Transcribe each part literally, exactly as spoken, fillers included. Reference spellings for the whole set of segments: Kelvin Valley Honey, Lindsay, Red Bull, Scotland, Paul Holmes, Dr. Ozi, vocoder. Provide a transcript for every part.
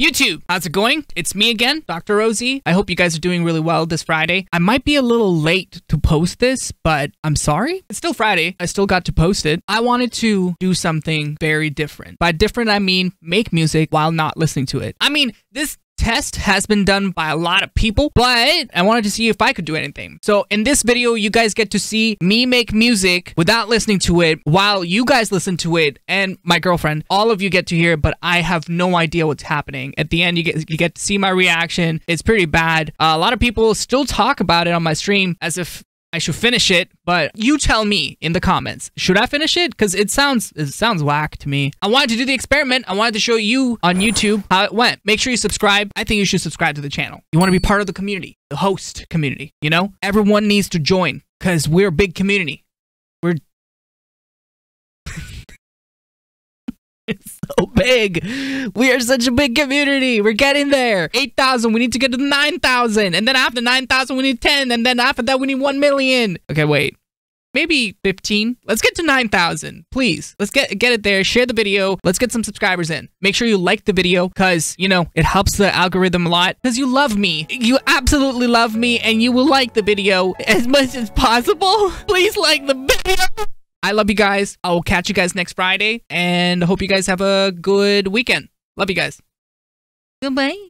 YouTube, how's it going? It's me again, Doctor Ozi. I hope you guys are doing really well this Friday. I might be a little late to post this, but I'm sorry. It's still Friday. I still got to post it. I wanted to do something very different. By different, I mean make music while not listening to it. I mean, this test has been done by a lot of people, but I wanted to see if I could do anything. So in this video, you guys get to see me make music without listening to it while you guys listen to it and my girlfriend. All of you get to hear, but I have no idea what's happening. At the end, you get you get to see my reaction. It's pretty bad. Uh, a lot of people still talk about it on my stream as if I should finish it, but you tell me in the comments, should I finish it? Because it sounds it sounds whack to me. I wanted to do the experiment. I wanted to show you on YouTube how it went. Make sure you subscribe. I think you should subscribe to the channel. You want to be part of the community, the host community, you know? Everyone needs to join because we're a big community. We're... It's so big. We are such a big community. We're getting there. eight thousand. We need to get to nine thousand. And then after nine thousand, we need ten. And then after that, we need one million. Okay, wait. Maybe fifteen. Let's get to nine thousand, please. Let's get get it there. Share the video. Let's get some subscribers in. Make sure you like the video because, you know, it helps the algorithm a lot because you love me. You absolutely love me and you will like the video as much as possible. Please like the video. I love you guys. I will catch you guys next Friday, and I hope you guys have a good weekend. Love you guys. Goodbye.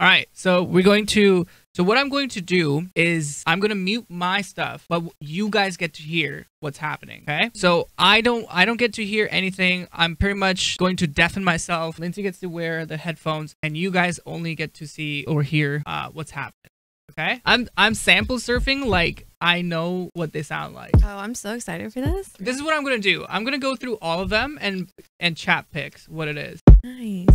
All right, so we're going to... So what I'm going to do is I'm going to mute my stuff, but you guys get to hear what's happening, okay? So I don't I don't get to hear anything. I'm pretty much going to deafen myself. Lindsay gets to wear the headphones, and you guys only get to see or hear uh, what's happening. Okay, I'm I'm sample surfing like I know what they sound like. Oh, I'm so excited for this. This is what I'm gonna do. I'm gonna go through all of them and and chat picks what it is. Nice.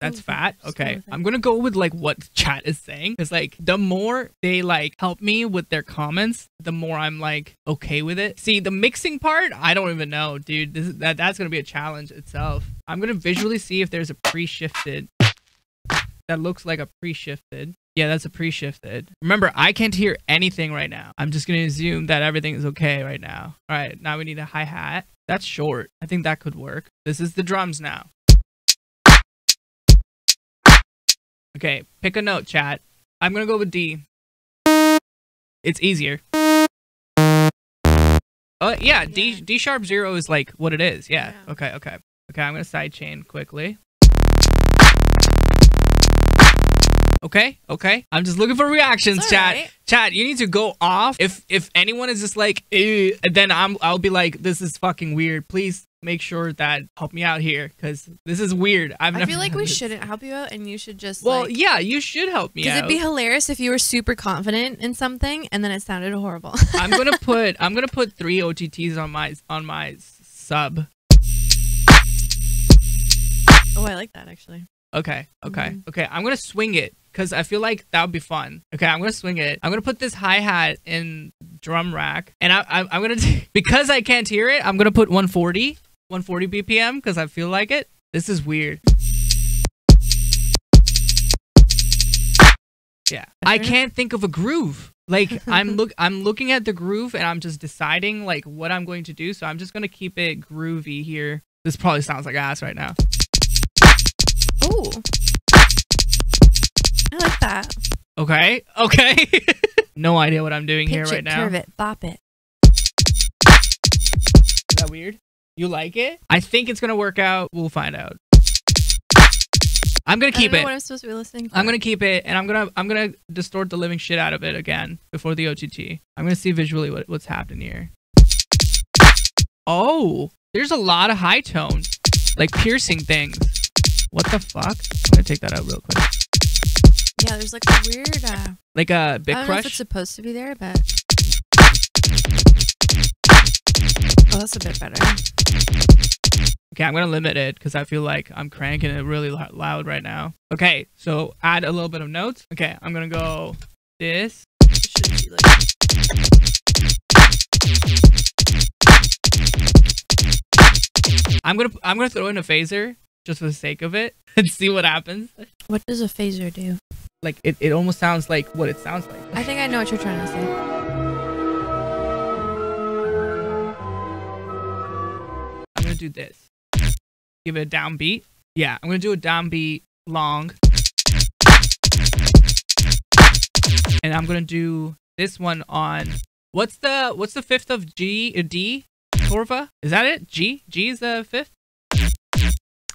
That's fat. Okay, I'm gonna go with like what chat is saying, because like the more they like help me with their comments, the more I'm like okay with it. See, the mixing part, I don't even know, dude. This is, that that's gonna be a challenge itself. I'm gonna visually see if there's a pre-shifted that looks like a pre-shifted. Yeah, that's a pre-shifted. Remember, I can't hear anything right now. I'm just going to assume that everything is okay right now. All right, now we need a hi-hat. That's short. I think that could work. This is the drums now. Okay, pick a note, chat. I'm going to go with D. It's easier. Oh, yeah, D, D sharp zero is like what it is. Yeah, yeah. Okay, okay. Okay, I'm going to sidechain quickly. Okay, okay. I'm just looking for reactions, it's chat. Right. Chat, you need to go off. If if anyone is just like, ew, then I'm I'll be like, this is fucking weird. Please make sure that help me out here, because this is weird. I've never I feel like we this. shouldn't help you out, and you should just. Well, like, yeah, you should help me out. Because it'd be hilarious if you were super confident in something and then it sounded horrible. I'm gonna put I'm gonna put three O T Ts on my on my sub. Oh, I like that actually. Okay, okay, mm-hmm. okay. I'm gonna swing it. Because I feel like that would be fun. Okay, I'm going to swing it. I'm going to put this hi-hat in drum rack. And I, I, I'm going to... Because I can't hear it, I'm going to put one forty. one forty B P M because I feel like it. This is weird. Yeah. I can't think of a groove. Like, I'm look, I'm looking at the groove and I'm just deciding, like, what I'm going to do. So I'm just going to keep it groovy here. This probably sounds like ass right now. Oh. I like that. Okay. Okay. No idea what I'm doing Pitch here right it, now. Curve it, bop it. Is that weird? You like it? I think it's gonna work out. We'll find out. I'm gonna keep I don't know it. What I'm supposed to be listening to. I'm gonna keep it, and I'm gonna I'm gonna distort the living shit out of it again before the O T T. I'm gonna see visually what, what's happening here. Oh, there's a lot of high tones, like piercing things. What the fuck? I'm gonna take that out real quick. Yeah, there's like a weird, uh, like a big I don't crush. Know if it's supposed to be there, but oh, that's a bit better. Okay, I'm gonna limit it because I feel like I'm cranking it really loud right now. Okay, so add a little bit of notes. Okay, I'm gonna go this. It should be like... I'm gonna I'm gonna throw in a phaser just for the sake of it and see what happens. What does a phaser do? Like, it, it almost sounds like what it sounds like. I think I know what you're trying to say. I'm gonna do this. give it a down beat. Yeah, I'm gonna do a down beat long. And I'm gonna do this one on what's the what's the fifth of G uh, D torva? Is that it? G? G is the fifth?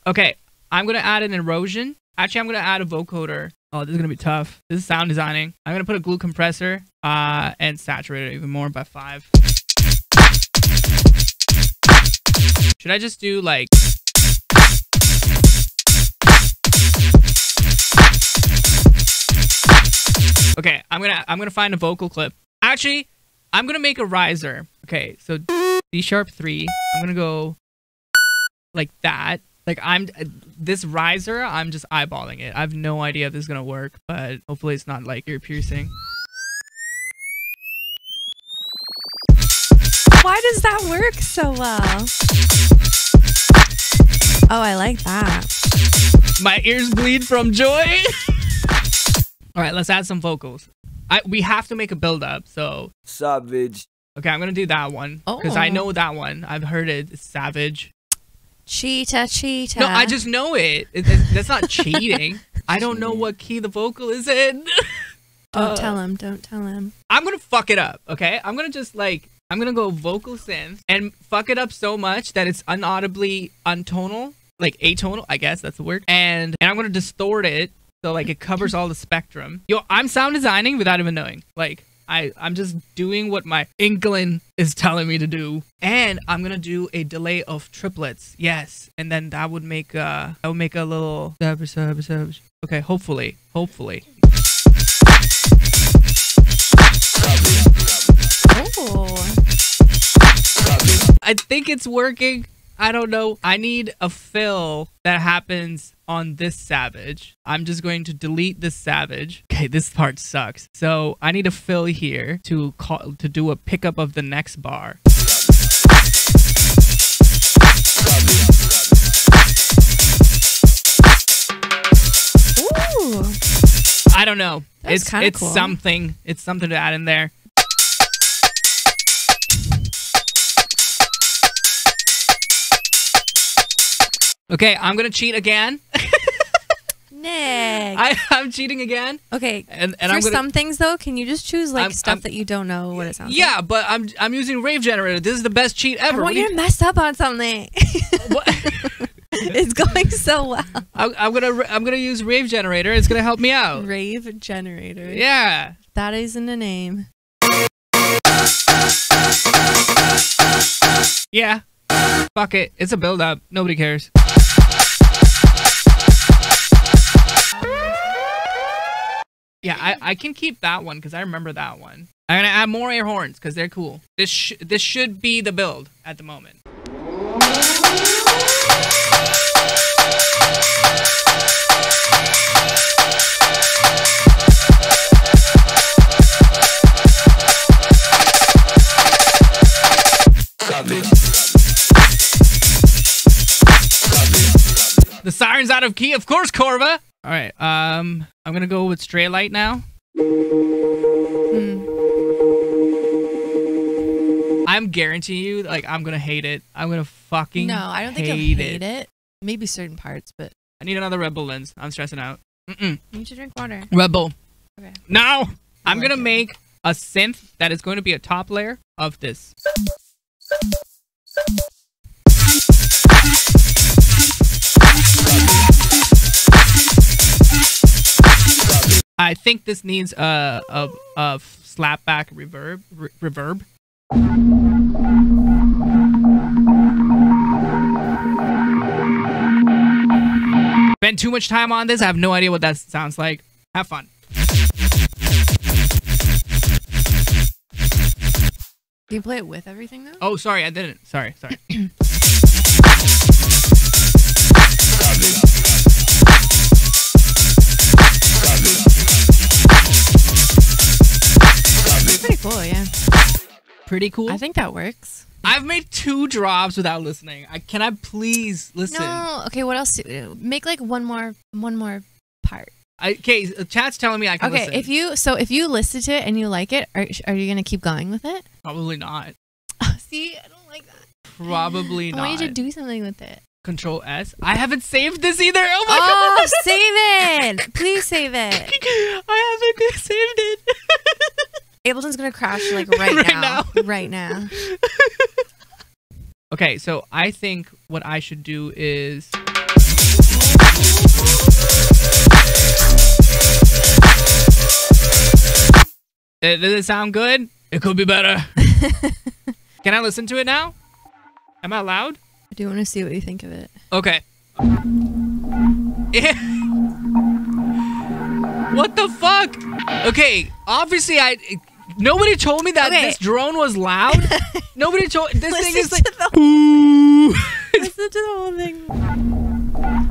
Okay, I'm gonna add an erosion. Actually, I'm gonna add a vocoder. Oh, this is gonna be tough. This is sound designing. I'm gonna put a glue compressor uh, and saturate it even more by five. Should I just do like? Okay, I'm gonna I'm gonna find a vocal clip. Actually, I'm gonna make a riser. Okay, so D sharp three. I'm gonna go like that. Like I'm this riser. I'm just eyeballing it. I have no idea if this is gonna work, but hopefully it's not like ear piercing. Why does that work so well? Oh, I like that. My ears bleed from joy. All right, let's add some vocals. I, we have to make a build-up, so... Savage. Okay, I'm going to do that one. Because oh. I know that one. I've heard it. It's savage. Cheetah, cheetah. No, I just know it. it, it that's not cheating. I don't know what key the vocal is in. Don't uh, tell him. Don't tell him. I'm going to fuck it up, okay? I'm going to just, like... I'm going to go vocal synth and fuck it up so much that it's unaudibly untonal. Like, atonal, I guess. That's the word. And, and I'm going to distort it. So, like, it covers all the spectrum. Yo, I'm sound designing without even knowing. Like, I, I'm just doing what my inkling is telling me to do. And I'm going to do a delay of triplets. Yes. And then that would make, uh, that would make a little... Okay, hopefully. Hopefully. Oh. I think it's working. I don't know. I need a fill that happens on this savage. I'm just going to delete this savage. Okay, this part sucks. So I need a fill here to call to do a pickup of the next bar. Ooh. I don't know. That's it's it's cool. something. It's something to add in there. Okay, I'm gonna cheat again. Nick, I, I'm cheating again. Okay, and, and for I'm gonna, some things though, can you just choose like I'm, stuff I'm, that you don't know what it sounds yeah, like? Yeah, but I'm I'm using Rave Generator. This is the best cheat ever. I want what you to mess up on something. It's going so well. I'm, I'm gonna I'm gonna use Rave Generator. It's gonna help me out. Rave Generator. Yeah, that isn't a name. Yeah. Fuck it. It's a build up. Nobody cares. Yeah, I, I can keep that one because I remember that one. I'm going to add more air horns because they're cool. This, sh this should be the build at the moment. The siren's out of key, of course, Corva. All right, um, I'm going to go with Stray Light now. Mm. I'm guaranteeing you, like, I'm going to hate it. I'm going to fucking hate it. No, I don't think I'll hate it. it. Maybe certain parts, but... I need another Red Bull lens. I'm stressing out. Mm-mm. You need to drink water. Red Bull. Okay. Now, I'm going to make a synth that is going to be a top layer of this. I think this needs a, a, a slapback reverb. Re reverb. Spent too much time on this. I have no idea what that sounds like. Have fun. Do you play it with everything, though? Oh, sorry. I didn't. Sorry. Sorry. Cool, yeah. Pretty cool. I think that works. I've made two drops without listening. I, can I please listen? No. Okay. What else? Do, make like one more, one more part. I, okay. Chat's telling me I can. Okay. Listen. If you so if you listen to it and you like it, are are you gonna keep going with it? Probably not. Oh, see, I don't like that. Probably not. I want you to do something with it. Control S. I haven't saved this either. Oh my oh, god! Save it! Please save it. I haven't saved it. Ableton's gonna crash like right, right now. now. Right now. Okay, so I think what I should do is. Does it sound good? It could be better. Can I listen to it now? Am I loud? I do want to see what you think of it. Okay. What the fuck? Okay, obviously I... Nobody told me that okay. This drone was loud. Nobody told... This listen thing is like... Ooh. Listen to the whole thing.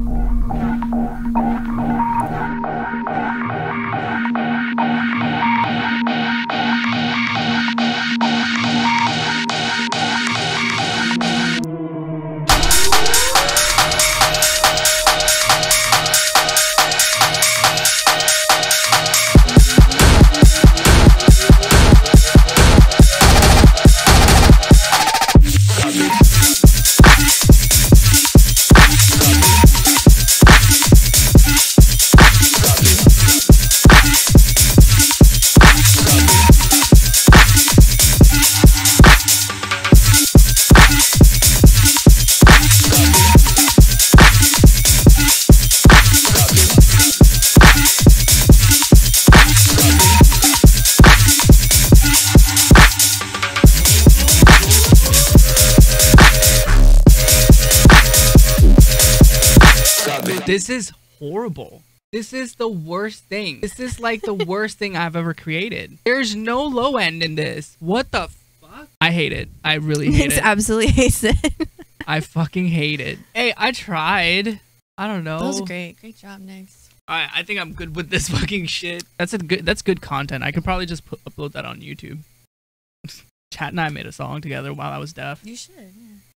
This is horrible. This is the worst thing. This is like the worst thing I've ever created. There's no low end in this. What the fuck? I hate it. I really hate Nick's it. Absolutely hates it. I fucking hate it. Hey, I tried. I don't know. That was great. Great job, Nick. All right, I think I'm good with this fucking shit. That's a good. That's good content. I could probably just put, upload that on YouTube. Chat and I made a song together while I was deaf. You should. Yeah.